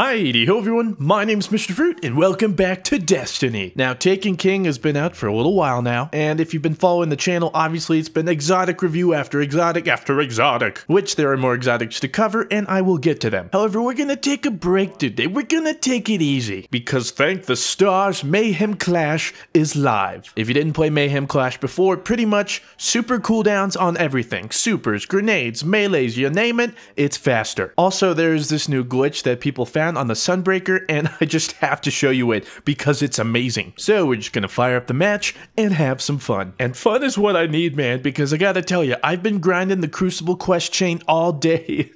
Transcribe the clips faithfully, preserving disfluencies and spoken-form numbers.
Hi, hello everyone, my name's Mister Fruit, and welcome back to Destiny. Now, Taken King has been out for a little while now, and if you've been following the channel, obviously it's been exotic review after exotic after exotic, which there are more exotics to cover, and I will get to them. However, we're gonna take a break today, we're gonna take it easy, because thank the stars, Mayhem Clash is live. If you didn't play Mayhem Clash before, pretty much super cooldowns on everything. Supers, grenades, melees, you name it, it's faster. Also, there's this new glitch that people found on the Sunbreaker, and I just have to show you it because it's amazing. So we're just gonna fire up the match and have some fun. And fun is what I need, man, because I gotta tell you, I've been grinding the Crucible Quest chain all day.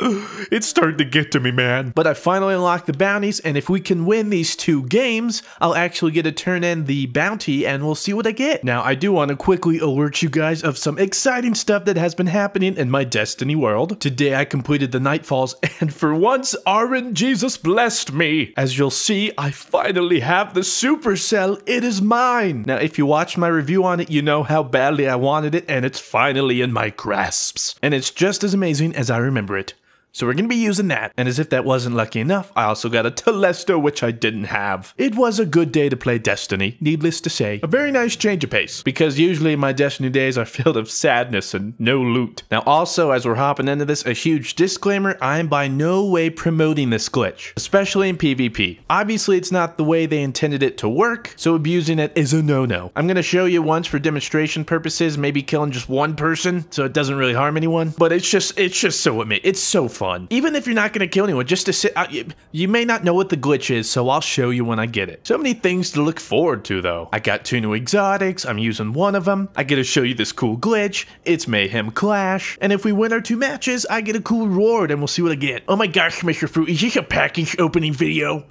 It's starting to get to me, man. But I finally unlocked the bounties, and if we can win these two games, I'll actually get to turn in the bounty, and we'll see what I get. Now, I do want to quickly alert you guys of some exciting stuff that has been happening in my Destiny world. Today, I completed the Nightfalls, and for once, R N Jesus blessed me. As you'll see, I finally have the Supercell. It is mine. Now, if you watched my review on it, you know how badly I wanted it, and it's finally in my grasps. And it's just as amazing as I remember it. So we're gonna be using that, and as if that wasn't lucky enough, I also got a Telesto, which I didn't have. It was a good day to play Destiny, needless to say. A very nice change of pace, because usually my Destiny days are filled with sadness and no loot. Now also, as we're hopping into this, a huge disclaimer, I am by no way promoting this glitch, especially in PvP. Obviously it's not the way they intended it to work, so abusing it is a no-no. I'm gonna show you once for demonstration purposes, maybe killing just one person, so it doesn't really harm anyone, but it's just, it's just so amazing. It's so fun. Fun. Even if you're not going to kill anyone, just to sit out, you, you may not know what the glitch is, so I'll show you when I get it. So many things to look forward to, though. I got two new exotics, I'm using one of them, I get to show you this cool glitch, it's Mayhem Clash, and if we win our two matches, I get a cool reward, and we'll see what I get. Oh my gosh, Mister Fruit, is this a package opening video?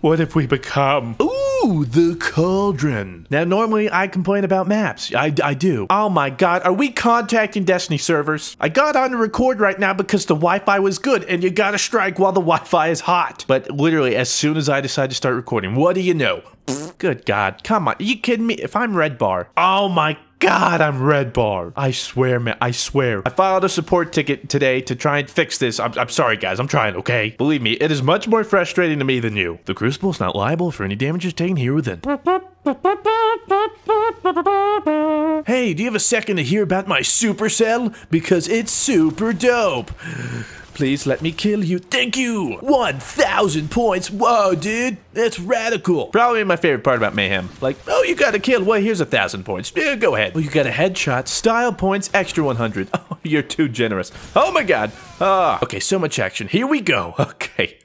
What if we become... Ooh! Ooh, the cauldron. Now, normally I complain about maps. I, I do. Oh my god, are we contacting Destiny servers? I got on to record right now because the Wi-Fi was good, and you gotta strike while the Wi-Fi is hot. But literally, as soon as I decide to start recording, what do you know? Good god, come on. Are you kidding me? If I'm red bar. Oh my god. God, I'm red bar. I swear, man, I swear. I filed a support ticket today to try and fix this. I'm, I'm sorry, guys, I'm trying, okay? Believe me, it is much more frustrating to me than you. The Crucible is not liable for any damages taken here within. Hey, do you have a second to hear about my Supercell? Because it's super dope. Please let me kill you. Thank you! one thousand points. Whoa, dude. That's radical. Probably my favorite part about Mayhem. Like, oh, you got to kill. Well, here's a thousand points. Yeah, go ahead. Well, you got a headshot. Style points. Extra one hundred. Oh, you're too generous. Oh, my God. Ah. Okay, so much action. Here we go. Okay.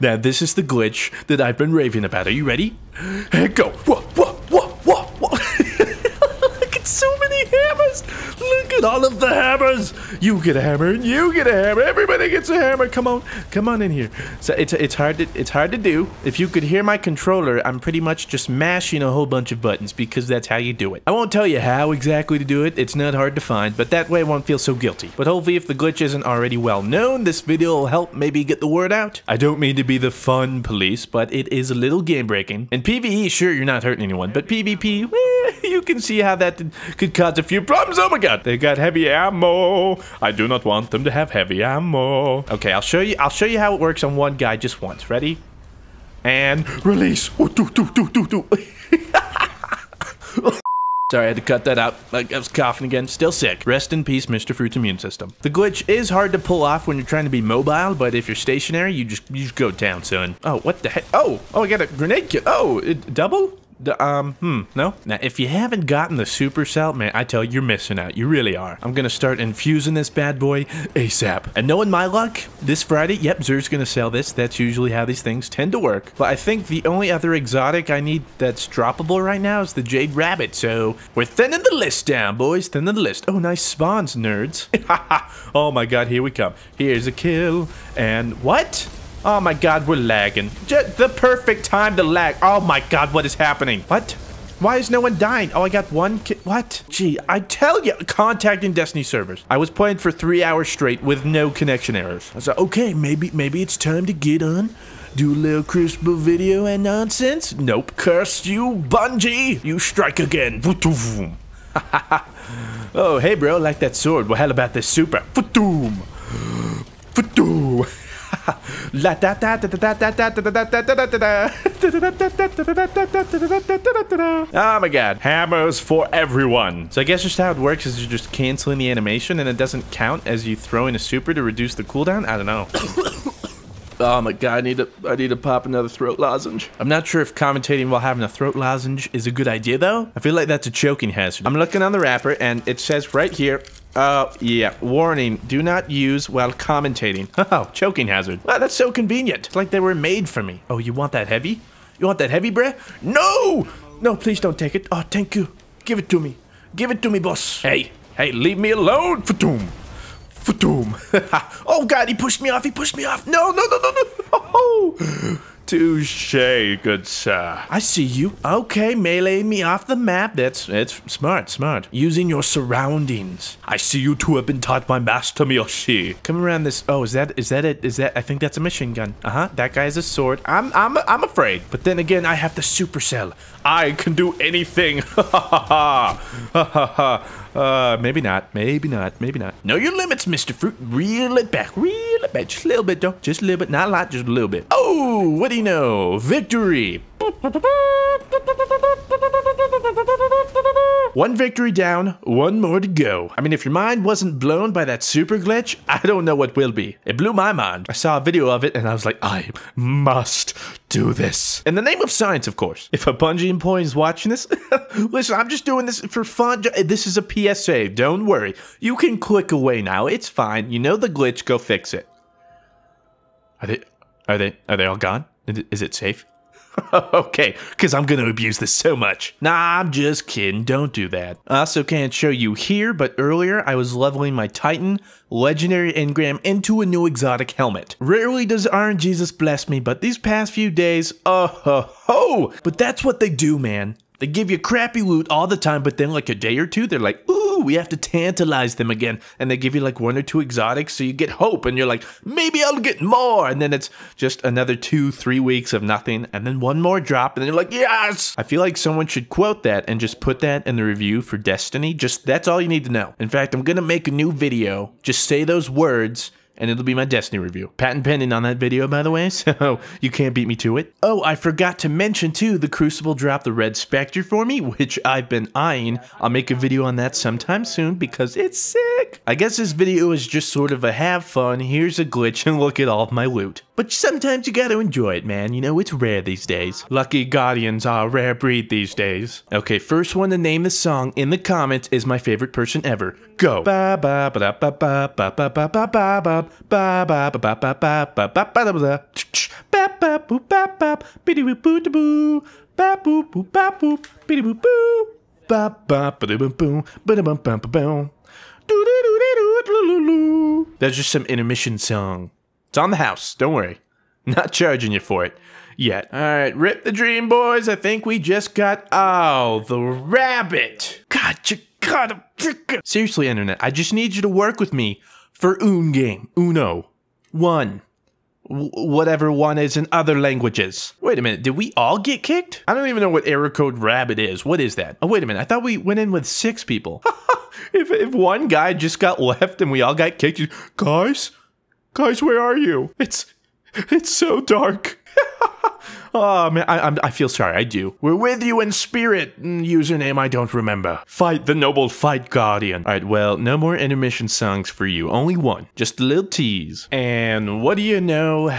Now, this is the glitch that I've been raving about. Are you ready? Go. Whoa, whoa, whoa, whoa, whoa. Look at so many hammers. Look at all of the hammers. You get a hammer, and you get a hammer. Everybody gets a hammer. Come on, come on in here. So it's it's hard to it's hard to do. If you could hear my controller, I'm pretty much just mashing a whole bunch of buttons because that's how you do it. I won't tell you how exactly to do it. It's not hard to find, but that way I won't feel so guilty. But hopefully, if the glitch isn't already well known, this video will help maybe get the word out. I don't mean to be the fun police, but it is a little game breaking. In PvE, sure, you're not hurting anyone, but PvP, eh, you can see how that could cause a few problems. Oh my God, they got heavy ammo. I do not want them to have heavy ammo. Okay, I'll show you I'll show you how it works on one guy just once. Ready? And release. Ooh, doo, doo, doo, doo, doo. Sorry, I had to cut that out. I was coughing again. Still sick. Rest in peace, Mister Fruit's immune system. The glitch is hard to pull off when you're trying to be mobile, but if you're stationary, you just you just go down, son. Oh, what the heck? Oh, oh, I got a grenade kill. Oh, it double? Um, hmm, no? Now, if you haven't gotten the Supercell, man, I tell you, you're missing out. You really are. I'm gonna start infusing this bad boy ASAP. And knowing my luck, this Friday, yep, Xûr's gonna sell this. That's usually how these things tend to work. But I think the only other exotic I need that's droppable right now is the Jade Rabbit. So, we're thinning the list down, boys. Thinning the list. Oh, nice spawns, nerds. Oh my god, here we come. Here's a kill. And what? Oh my god, we're lagging. Just the perfect time to lag. Oh my god, what is happening? What? Why is no one dying? Oh, I got one ki- What? Gee, I tell you, contacting Destiny servers. I was playing for three hours straight with no connection errors. I was like, okay, maybe, maybe it's time to get on. Do a little Crucible video and nonsense. Nope. Curse you, Bungie. You strike again. Oh, hey, bro, like that sword. Well, how about this super? Fatoom. Fatoom. Oh my god. Hammers for everyone. So I guess just how it works is you're just canceling the animation and it doesn't count as you throw in a super to reduce the cooldown. I don't know. Oh my god, I need to I need to pop another throat lozenge. I'm not sure if commentating while having a throat lozenge is a good idea though. I feel like that's a choking hazard. I'm looking on the wrapper and it says right here, oh, uh, yeah. Warning, do not use while commentating. Oh, choking hazard. Wow, that's so convenient. It's like they were made for me. Oh, you want that heavy? You want that heavy, bruh? No! No, please don't take it. Oh, thank you. Give it to me. Give it to me, boss. Hey, hey, leave me alone. Fatoom. Fatoom. Oh, God, he pushed me off. He pushed me off. No, no, no, no, no. Oh. Touché, good sir. I see you. Okay, melee me off the map. That's it's smart, smart. Using your surroundings. I see you two have been taught by Master Miyoshi. Come around this. Oh, is that is that it? Is that? I think that's a machine gun. Uh huh. That guy is a sword. I'm I'm I'm afraid. But then again, I have the supercell. I can do anything. Ha ha ha ha ha. Uh, maybe not. Maybe not. Maybe not. Know your limits, Mister Fruit. Reel it back. Reel it back. Just a little bit, though. Just a little bit. Not a lot. Just a little bit. Oh, what do you know? Victory. One victory down, one more to go. I mean, if your mind wasn't blown by that super glitch, I don't know what will be. It blew my mind. I saw a video of it and I was like, I must do this. In the name of science, of course. If a Bungie employee is watching this, listen, I'm just doing this for fun. This is a P S A, don't worry. You can click away now, it's fine. You know the glitch, go fix it. Are they, are they, are they all gone? Is it safe? Okay, because I'm going to abuse this so much. Nah, I'm just kidding. Don't do that. I also can't show you here, but earlier I was leveling my Titan legendary engram into a new exotic helmet. Rarely does RNGesus bless me, but these past few days, oh ho ho! But that's what they do, man. They give you crappy loot all the time, but then like a day or two, they're like, ooh, we have to tantalize them again. And they give you like one or two exotics, so you get hope, and you're like, maybe I'll get more. And then it's just another two, three weeks of nothing, and then one more drop, and then you're like, yes! I feel like someone should quote that and just put that in the review for Destiny. Just, that's all you need to know. In fact, I'm gonna make a new video. Just say those words, and it'll be my Destiny review. Patent pending on that video, by the way, so you can't beat me to it. Oh, I forgot to mention, too, the Crucible dropped the Red Spectre for me, which I've been eyeing. I'll make a video on that sometime soon because it's sick. I guess this video is just sort of a have fun, here's a glitch, and look at all of my loot. But sometimes you gotta enjoy it, man. You know, it's rare these days. Lucky Guardians are a rare breed these days. Okay, first one to name the song in the comments is my favorite person ever. Go. Ba ba ba ba ba ba ba ba ba ba ba. Ba ba ba ba ba ba ba ba ba ba ba boo ba ba boo boo ba boo boo ba boo boo boo ba ba ba boo boo ba ba ba ba. That's just some intermission song. It's on the house, don't worry. Not charging you for it yet. All right, rip the dream, boys. I think we just got oh the rabbit. God, you gotta seriously, internet. I just need you to work with me. For un game, uno, one, w whatever one is in other languages. Wait a minute, did we all get kicked? I don't even know what error code rabbit is. What is that? Oh, wait a minute, I thought we went in with six people. if, if one guy just got left and we all got kicked, you, guys, guys, where are you? It's, it's so dark. Oh man, I, I, I feel sorry, I do. We're with you in spirit, username I don't remember. Fight the noble, fight Guardian. All right, well, no more intermission songs for you, only one. Just a little tease. And what do you know?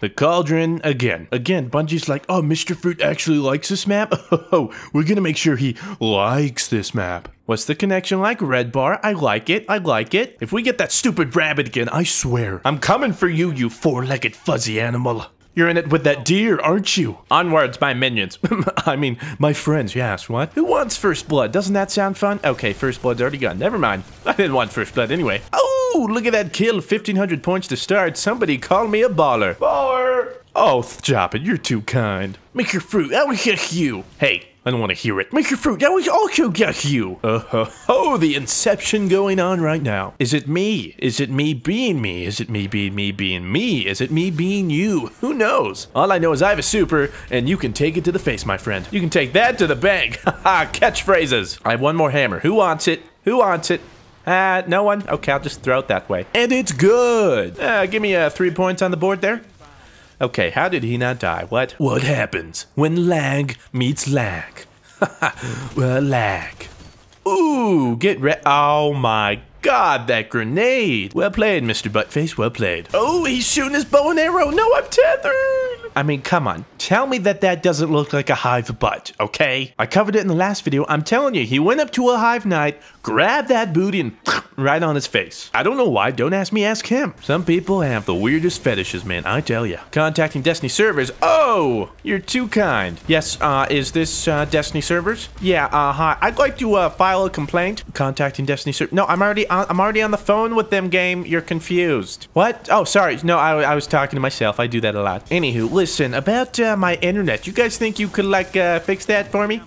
The Cauldron again. Again, Bungie's like, oh, Mister Fruit actually likes this map? Oh, we're gonna make sure he likes this map. What's the connection like? Red bar, I like it, I like it. If we get that stupid rabbit again, I swear. I'm coming for you, you four-legged fuzzy animal. You're in it with that deer, aren't you? Onwards, my minions. I mean, my friends, yes, what? Who wants first blood? Doesn't that sound fun? Okay, first blood's already gone. Never mind. I didn't want first blood anyway. Oh, look at that kill. fifteen hundred points to start. Somebody call me a baller. Baller! Oh, stop it. You're too kind. Make your fruit. I will get you. Hey. I don't want to hear it. Make your fruit. I will also get you. Uh ho ho! The inception going on right now. Is it me? Is it me being me? Is it me being me being me? Is it me being you? Who knows? All I know is I have a super, and you can take it to the face, my friend. You can take that to the bank. Ha ha! Catchphrases. I have one more hammer. Who wants it? Who wants it? Ah, uh, no one? Okay, I'll just throw it that way. And it's good! Uh, give me uh, three points on the board there. Okay, how did he not die? What? What happens when lag meets lag? Well, lag. Ooh, get re- Oh my god, that grenade! Well played, Mister Buttface, well played. Oh, he's shooting his bow and arrow! No, I'm tethered! I mean, come on. Tell me that that doesn't look like a hive butt, okay? I covered it in the last video. I'm telling you, he went up to a hive knight, grabbed that booty, and right on his face. I don't know why. Don't ask me, ask him. Some people have the weirdest fetishes, man, I tell ya. Contacting Destiny servers. Oh, you're too kind. Yes, uh, is this uh, Destiny servers? Yeah, uh, hi. I'd like to uh, file a complaint. Contacting Destiny servers. No, I'm already, on, I'm already on the phone with them, game. You're confused. What? Oh, sorry. No, I, I was talking to myself. I do that a lot. Anywho, listen, about uh, my internet, you guys think you could, like, uh, fix that for me?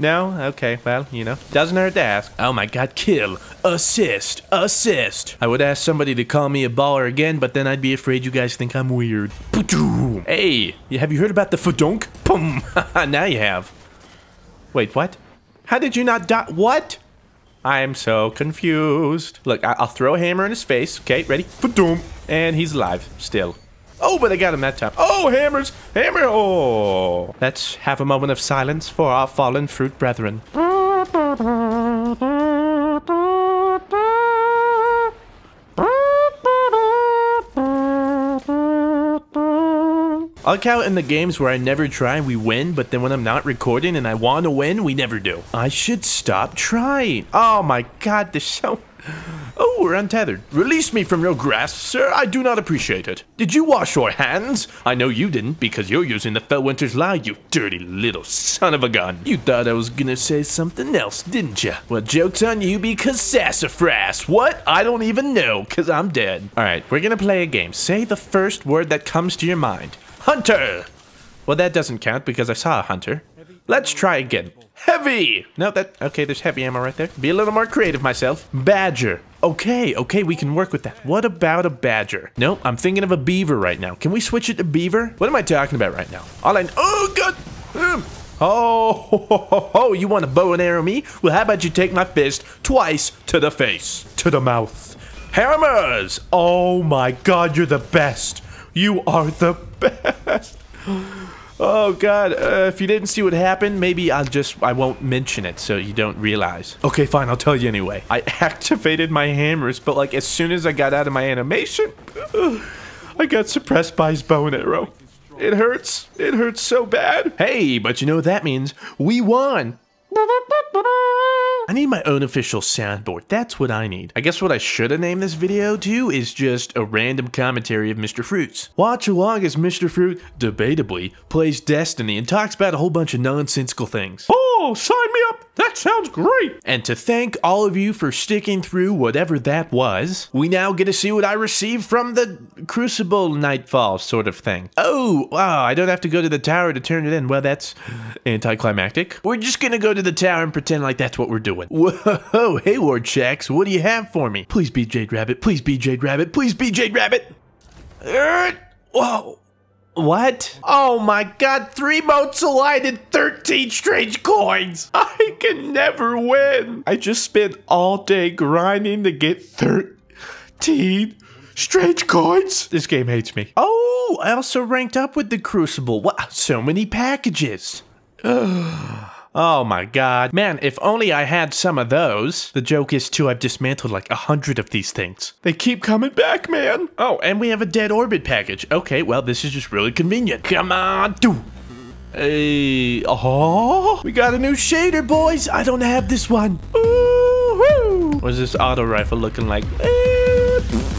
No? Okay, well, you know, doesn't hurt to ask. Oh my god, kill, assist, assist. I would ask somebody to call me a baller again, but then I'd be afraid you guys think I'm weird. Hey, have you heard about the fadonk? Boom. Now you have. Wait, what? How did you not die? What? I'm so confused. Look, I I'll throw a hammer in his face. Okay, ready? Fadonk. And he's alive, still. Oh, but I got him that time. Oh, hammers! Hammer! Oh! Let's have a moment of silence for our fallen fruit brethren. I like how in the games where I never try, we win, but then when I'm not recording and I want to win, we never do. I should stop trying. Oh my god, this so... Oh, we're untethered. Release me from your grasp, sir. I do not appreciate it. Did you wash your hands? I know you didn't, because you're using the Felwinter's Lie, you dirty little son of a gun. You thought I was gonna say something else, didn't you? Well, joke's on you, because sassafras. What? I don't even know, because I'm dead. All right, we're gonna play a game. Say the first word that comes to your mind. Hunter! Well, that doesn't count, because I saw a hunter. Let's try again. Heavy! No, that... Okay, there's heavy ammo right there. Be a little more creative myself. Badger. Okay, okay, we can work with that. What about a badger? No, I'm thinking of a beaver right now. Can we switch it to beaver? What am I talking about right now? All I... Oh, God! Oh, ho, ho, ho, ho. You want a bow and arrow me? Well, how about you take my fist twice to the face? To the mouth. Hammers! Oh, my God, you're the best. You are the best. Oh god, uh, if you didn't see what happened, maybe I'll just, I won't mention it so you don't realize. Okay, fine, I'll tell you anyway. I activated my hammers, but like as soon as I got out of my animation, I got suppressed by his bow and arrow. It hurts, it hurts so bad. Hey, but you know what that means, we won. I need my own official soundboard, that's what I need. I guess what I should have named this video to is just a random commentary of Mister Fruit's. Watch along as Mister Fruit, debatably, plays Destiny and talks about a whole bunch of nonsensical things. Oh, sign me up! That sounds great! And to thank all of you for sticking through whatever that was, we now get to see what I received from the Crucible Nightfall sort of thing. Oh, wow, I don't have to go to the tower to turn it in. Well, that's anticlimactic. We're just gonna go to the tower and pretend like that's what we're doing. Whoa, hey Ward Shaxx, what do you have for me? Please be Jade Rabbit, please be Jade Rabbit, please be Jade Rabbit! Uh, whoa, what? Oh my god, three boats aligned and thirteen strange coins! I can never win! I just spent all day grinding to get thirteen strange coins! This game hates me. Oh, I also ranked up with the Crucible. Wow, so many packages. Ugh. Oh my god. Man, if only I had some of those. The joke is, too, I've dismantled like a hundred of these things. They keep coming back, man. Oh, and we have a Dead Orbit package. Okay, well, this is just really convenient. Come on, do. Hey, oh, we got a new shader, boys. I don't have this one. Ooh-hoo. What's this auto rifle looking like? Hey,